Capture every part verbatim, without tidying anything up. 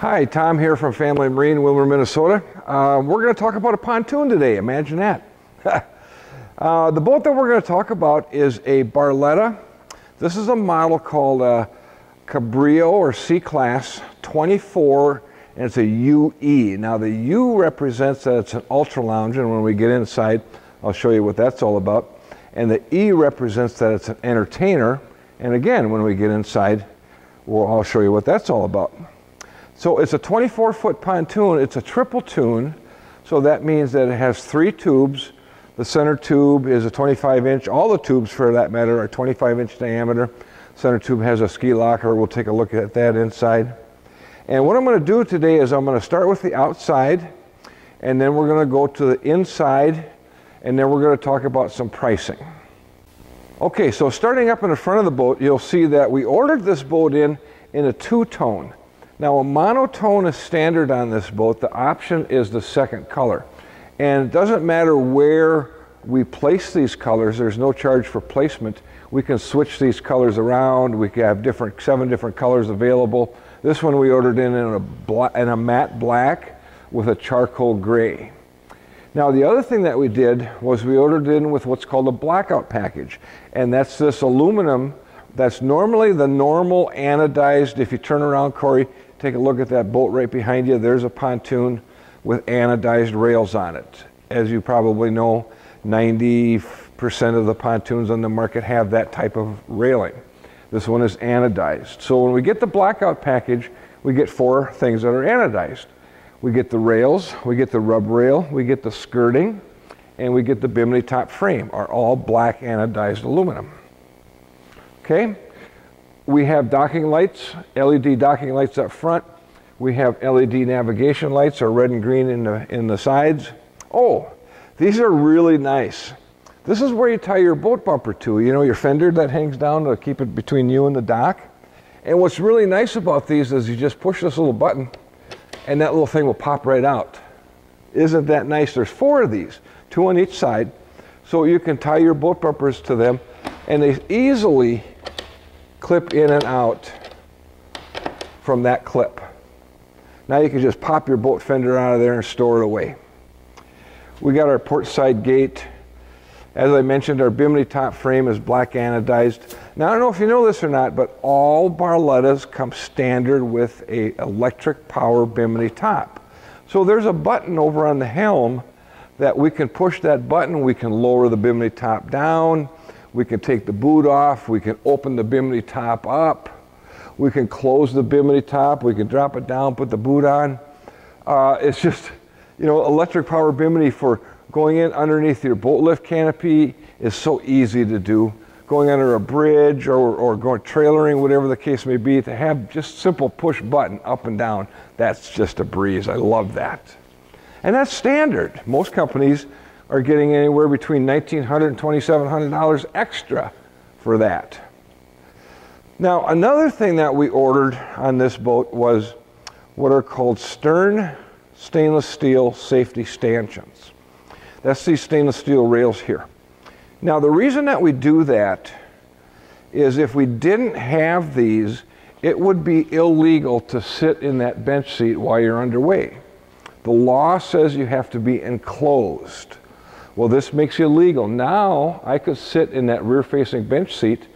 Hi, Tom here from Family Marine, Willmar, Minnesota. Uh, we're going to talk about a pontoon today. Imagine that. uh, the boat that we're going to talk about is a Barletta. This is a model called uh, Cabrio or C-Class twenty-four, and it's a U E. Now the U represents that it's an ultra lounge, and when we get inside, I'll show you what that's all about. And the E represents that it's an entertainer, and again, when we get inside, we'll, I'll show you what that's all about. So it's a twenty-four foot pontoon. It's a triple tune, so that means that it has three tubes. The center tube is a twenty-five inch. All the tubes, for that matter, are twenty-five inch diameter. Center tube has a ski locker. We'll take a look at that inside. And what I'm going to do today is I'm going to start with the outside, and then we're going to go to the inside, and then we're going to talk about some pricing. Okay, so starting up in the front of the boat, you'll see that we ordered this boat in in a two-tone. Now a monotone is standard on this boat. The option is the second color. And it doesn't matter where we place these colors, there's no charge for placement. We can switch these colors around. We can have different, seven different colors available. This one we ordered in in a, black, in a matte black with a charcoal gray. Now the other thing that we did was we ordered in with what's called a blackout package. And that's this aluminum that's normally the normal anodized. If you turn around, Corey, take a look at that boat right behind you. There's a pontoon with anodized rails on it. As you probably know, ninety percent of the pontoons on the market have that type of railing. This one is anodized. So when we get the blackout package, we get four things that are anodized. We get the rails, we get the rub rail, we get the skirting, and we get the bimini top frame, are all black anodized aluminum. Okay, we have docking lights, L E D docking lights up front. We have L E D navigation lights, or red and green in the, in the sides. Oh, these are really nice. This is where you tie your boat bumper to, you know, your fender that hangs down to keep it between you and the dock. And what's really nice about these is you just push this little button and that little thing will pop right out. Isn't that nice? There's four of these, two on each side. So you can tie your boat bumpers to them, and they easily clip in and out from that clip. Now you can just pop your boat fender out of there and store it away. We got our port side gate. As I mentioned, our bimini top frame is black anodized. Now I don't know if you know this or not, but all Barlettas come standard with an electric power bimini top. So there's a button over on the helm that we can push. That button, we can lower the bimini top down. We can take the boot off, we can open the bimini top up, we can close the bimini top, we can drop it down, put the boot on. Uh, it's just, you know, electric power bimini for going in underneath your boat lift canopy is so easy to do. Going under a bridge or, or going trailering, whatever the case may be, to have just simple push button up and down, that's just a breeze. I love that. And that's standard. Most companies are getting anywhere between nineteen hundred dollars and twenty-seven hundred dollars extra for that. Now another thing that we ordered on this boat was what are called stern stainless steel safety stanchions. That's these stainless steel rails here. Now the reason that we do that is if we didn't have these, it would be illegal to sit in that bench seat while you're underway. The law says you have to be enclosed. Well, this makes you legal. Now I could sit in that rear-facing bench seat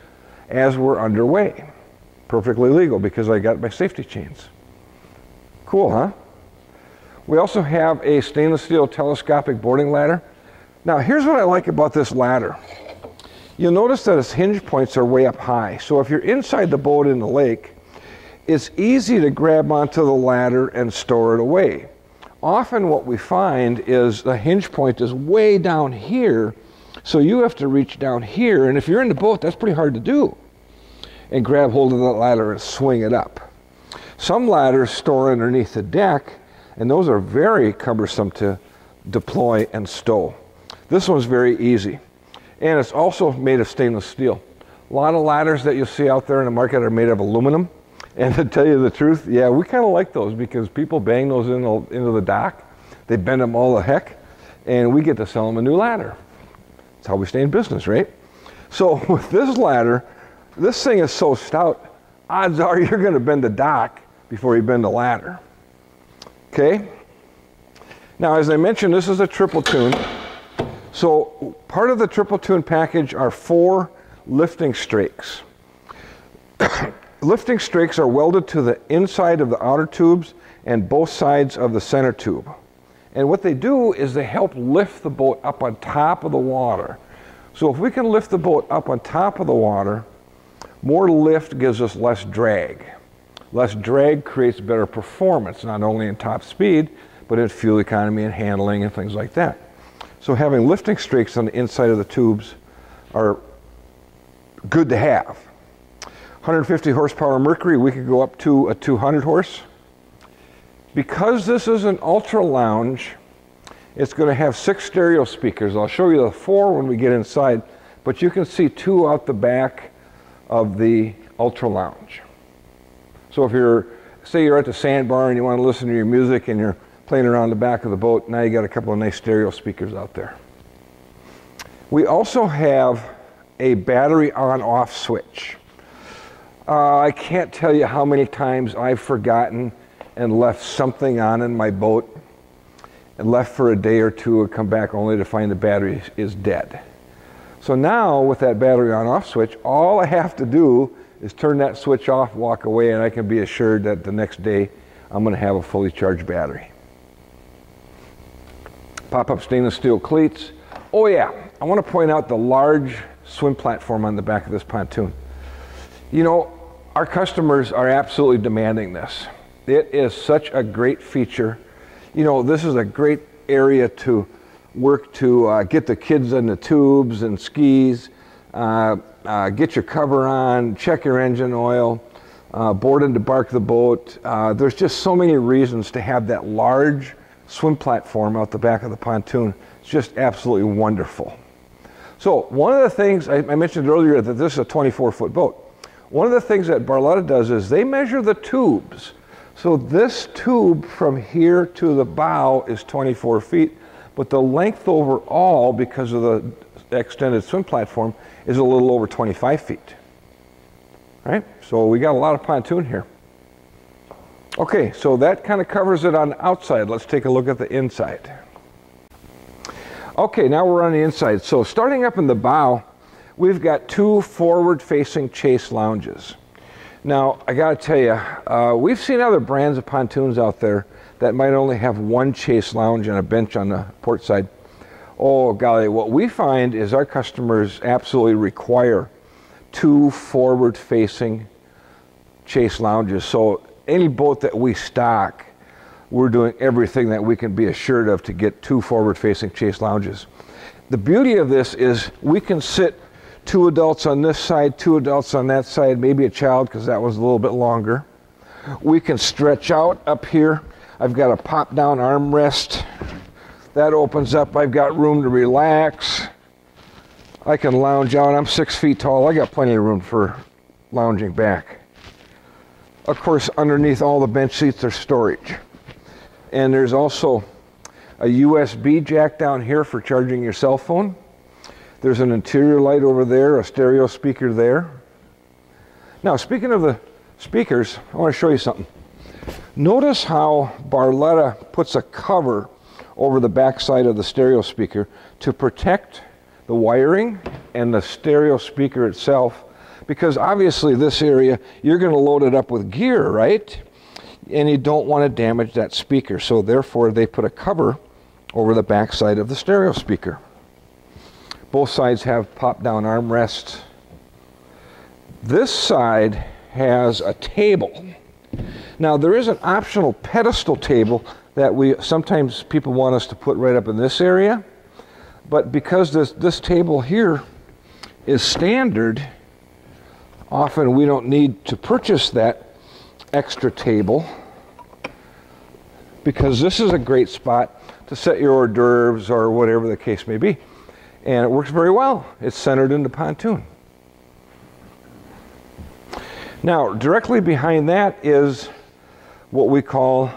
as we're underway. Perfectly legal because I got my safety chains. Cool, huh? We also have a stainless steel telescopic boarding ladder. Now here's what I like about this ladder. You'll notice that its hinge points are way up high. So if you're inside the boat in the lake, it's easy to grab onto the ladder and store it away. Often what we find is the hinge point is way down here, so you have to reach down here, and if you're in the boat, that's pretty hard to do, and grab hold of that ladder and swing it up. Some ladders store underneath the deck, and those are very cumbersome to deploy and stow. This one's very easy, and it's also made of stainless steel. A lot of ladders that you'll see out there in the market are made of aluminum. And to tell you the truth, yeah, we kind of like those because people bang those in the, into the dock. They bend them all the heck, and we get to sell them a new ladder. That's how we stay in business, right? So with this ladder, this thing is so stout, odds are you're going to bend the dock before you bend the ladder. Okay? Now, as I mentioned, this is a triple tune. So part of the triple tune package are four lifting strakes. Lifting strakes are welded to the inside of the outer tubes and both sides of the center tube. And what they do is they help lift the boat up on top of the water. So if we can lift the boat up on top of the water, more lift gives us less drag. Less drag creates better performance, not only in top speed, but in fuel economy and handling and things like that. So having lifting strakes on the inside of the tubes are good to have. one hundred fifty horsepower Mercury, we could go up to a two hundred horse. Because this is an ultra lounge, it's going to have six stereo speakers. I'll show you the four when we get inside, but you can see two out the back of the ultra lounge. So if you're, say you're at the sandbar and you want to listen to your music and you're playing around the back of the boat, now you got a couple of nice stereo speakers out there. We also have a battery on-off switch. Uh, I can't tell you how many times I've forgotten and left something on in my boat and left for a day or two and come back only to find the battery is dead. So now with that battery on-off switch, all I have to do is turn that switch off, walk away, and I can be assured that the next day I'm going to have a fully charged battery. Pop-up stainless steel cleats. Oh yeah, I want to point out the large swim platform on the back of this pontoon. You know, our customers are absolutely demanding this. It is such a great feature. You know, this is a great area to work to uh, get the kids in the tubes and skis, uh, uh, get your cover on, check your engine oil, uh, board and debark the boat. Uh, there's just so many reasons to have that large swim platform out the back of the pontoon. It's just absolutely wonderful. So one of the things, I, I mentioned earlier that this is a twenty-four foot boat. One of the things that Barletta does is they measure the tubes. So this tube from here to the bow is twenty-four feet, but the length overall, because of the extended swim platform, is a little over twenty-five feet. Right? So we got a lot of pontoon here. Okay, so that kind of covers it on the outside. Let's take a look at the inside. Okay, now we're on the inside. So starting up in the bow, we've got two forward-facing chase lounges. Now, I gotta tell you, uh, we've seen other brands of pontoons out there that might only have one chase lounge and a bench on the port side. Oh golly, what we find is our customers absolutely require two forward-facing chase lounges. So any boat that we stock, we're doing everything that we can be assured of to get two forward-facing chase lounges. The beauty of this is we can sit two adults on this side, two adults on that side, maybe a child because that was a little bit longer. We can stretch out up here. I've got a pop down armrest. That opens up. I've got room to relax. I can lounge out. I'm six feet tall. I got plenty of room for lounging back. Of course, underneath all the bench seats there's storage. And there's also a U S B jack down here for charging your cell phone. There's an interior light over there, a stereo speaker there. Now, speaking of the speakers, I want to show you something. Notice how Barletta puts a cover over the backside of the stereo speaker to protect the wiring and the stereo speaker itself, because obviously this area, you're going to load it up with gear, right? And you don't want to damage that speaker. So therefore, they put a cover over the backside of the stereo speaker. Both sides have pop-down armrests. This side has a table. Now there is an optional pedestal table that we sometimes people want us to put right up in this area, but because this, this table here is standard, often we don't need to purchase that extra table because this is a great spot to set your hors d'oeuvres or whatever the case may be. And it works very well. It's centered in the pontoon. Now, directly behind that is what we call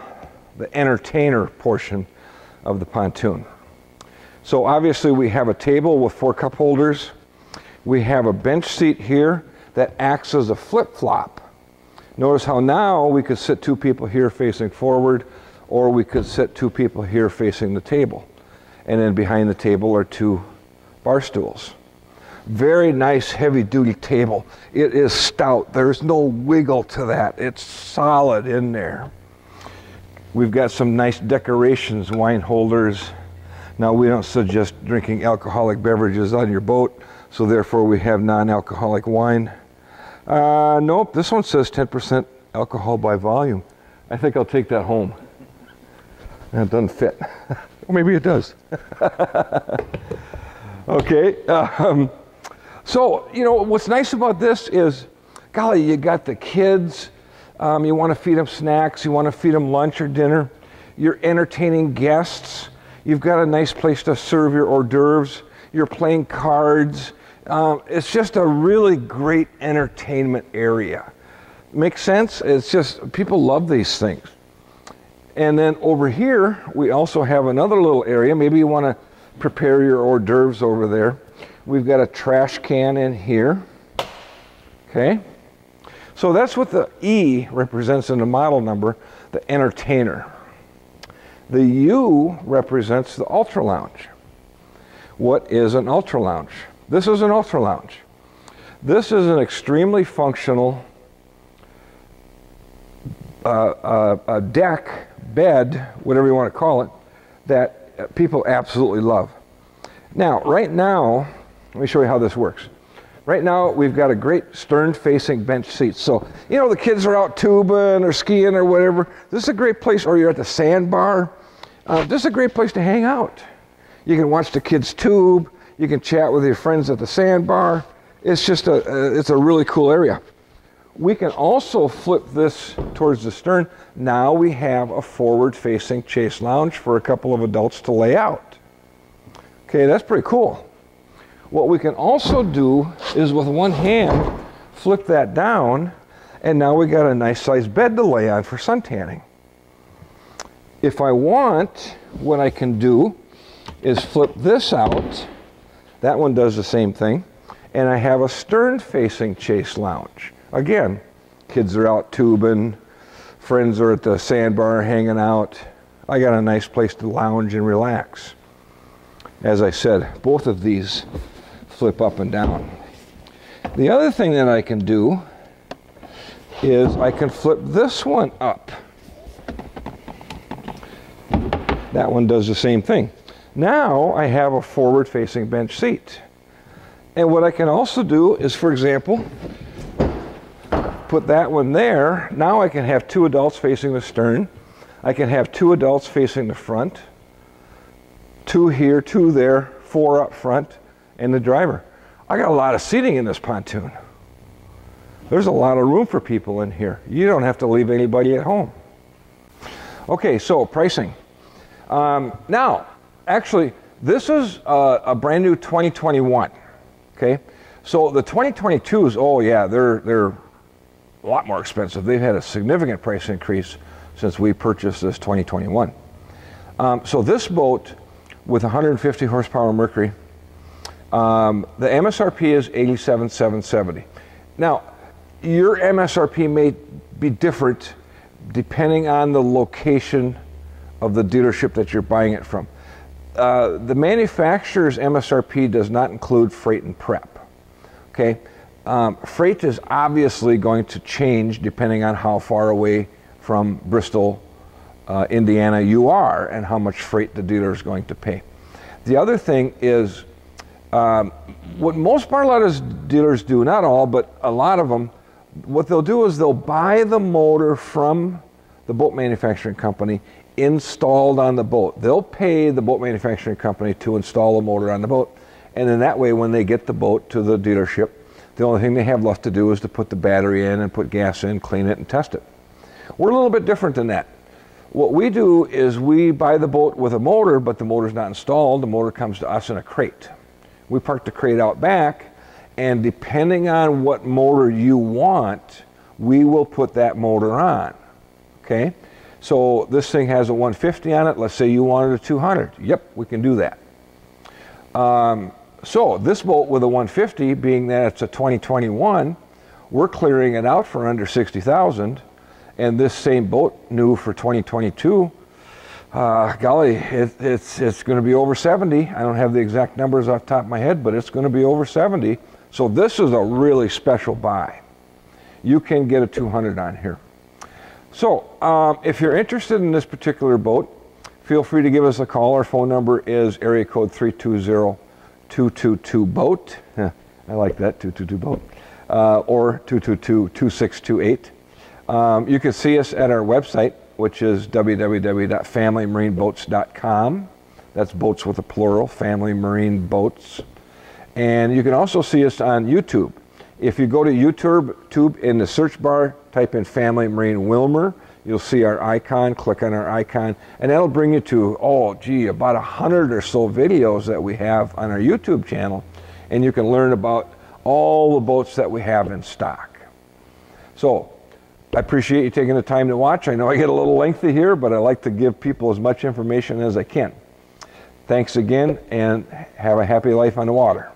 the entertainer portion of the pontoon. So obviously we have a table with four cup holders. We have a bench seat here that acts as a flip-flop. Notice how now we could sit two people here facing forward or we could sit two people here facing the table. And then behind the table are two bar stools. Very nice heavy-duty table. It is stout. There's no wiggle to that. It's solid in there. We've got some nice decorations, wine holders. Now, we don't suggest drinking alcoholic beverages on your boat, so therefore we have non-alcoholic wine. Uh, nope, this one says ten percent alcohol by volume. I think I'll take that home. That doesn't fit. Or maybe it does. Okay. Um, so, you know, what's nice about this is, golly, you got the kids. Um, you want to feed them snacks. You want to feed them lunch or dinner. You're entertaining guests. You've got a nice place to serve your hors d'oeuvres. You're playing cards. Um, it's just a really great entertainment area. Makes sense? It's just, people love these things. And then over here, we also have another little area. Maybe you want to prepare your hors d'oeuvres over there. We've got a trash can in here. Okay. So that's what the E represents in the model number, the entertainer. The U represents the ultra lounge. What is an ultra lounge? This is an ultra lounge. This is an extremely functional uh, uh, a deck, bed, whatever you want to call it, that people absolutely love. Now, right now, let me show you how this works. Right now, we've got a great stern-facing bench seat. So, you know, the kids are out tubing or skiing or whatever. This is a great place, or you're at the sandbar. Uh, this is a great place to hang out. You can watch the kids tube. You can chat with your friends at the sandbar. It's just a, uh, it's a really cool area. We can also flip this towards the stern. Now we have a forward-facing chase lounge for a couple of adults to lay out. Okay, that's pretty cool. What we can also do is with one hand, flip that down, and now we got a nice sized bed to lay on for sun tanning. If I want, what I can do is flip this out. That one does the same thing. And I have a stern facing chase lounge. Again, kids are out tubing, friends are at the sandbar hanging out. I got a nice place to lounge and relax. As I said, both of these flip up and down. The other thing that I can do is I can flip this one up. That one does the same thing. Now I have a forward-facing bench seat. And what I can also do is, for example, put that one there. Now I can have two adults facing the stern. I can have two adults facing the front. Two here, two there, four up front, and the driver. I got a lot of seating in this pontoon. There's a lot of room for people in here. You don't have to leave anybody at home. Okay, so pricing. Um, now, actually, this is uh, a brand new twenty twenty-one, okay? So the twenty twenty-twos, oh yeah, they're, they're a lot more expensive. They've had a significant price increase since we purchased this twenty twenty-one. Um, so this boat, with one hundred fifty horsepower Mercury, um, the M S R P is eighty-seven thousand seven hundred seventy dollars. Now, your M S R P may be different depending on the location of the dealership that you're buying it from. Uh, the manufacturer's M S R P does not include freight and prep, okay? Um, freight is obviously going to change depending on how far away from Bristol, uh, Indiana you are and how much freight the dealer is going to pay. The other thing is, um, what most Barletta dealers do, not all, but a lot of them, what they'll do is they'll buy the motor from the boat manufacturing company installed on the boat. They'll pay the boat manufacturing company to install a motor on the boat, and then that way when they get the boat to the dealership, the only thing they have left to do is to put the battery in and put gas in, clean it and test it. We're a little bit different than that. What we do is we buy the boat with a motor, but the motor's not installed. The motor comes to us in a crate. We park the crate out back, and depending on what motor you want, we will put that motor on, okay? So this thing has a one fifty on it. Let's say you wanted a two hundred. Yep, we can do that. Um, so this boat with a one fifty, being that it's a twenty twenty-one, we're clearing it out for under sixty thousand. And this same boat, new for twenty twenty-two, uh, golly, it, it's, it's going to be over seventy. I don't have the exact numbers off the top of my head, but it's going to be over seventy. So this is a really special buy. You can get a two hundred on here. So um, if you're interested in this particular boat, feel free to give us a call. Our phone number is area code three two zero, two two two, BOAT. I like that, two two two, BOAT. Uh, or two two two, two six two eight. Um, you can see us at our website, which is w w w dot family marine boats dot com. That's boats with a plural, Family Marine Boats. And you can also see us on YouTube. If you go to YouTube tube in the search bar, type in Family Marine Willmar, you'll see our icon, click on our icon, and that'll bring you to, oh gee, about a hundred or so videos that we have on our YouTube channel, and you can learn about all the boats that we have in stock. So, I appreciate you taking the time to watch. I know I get a little lengthy here, but I like to give people as much information as I can. Thanks again, and have a happy life on the water.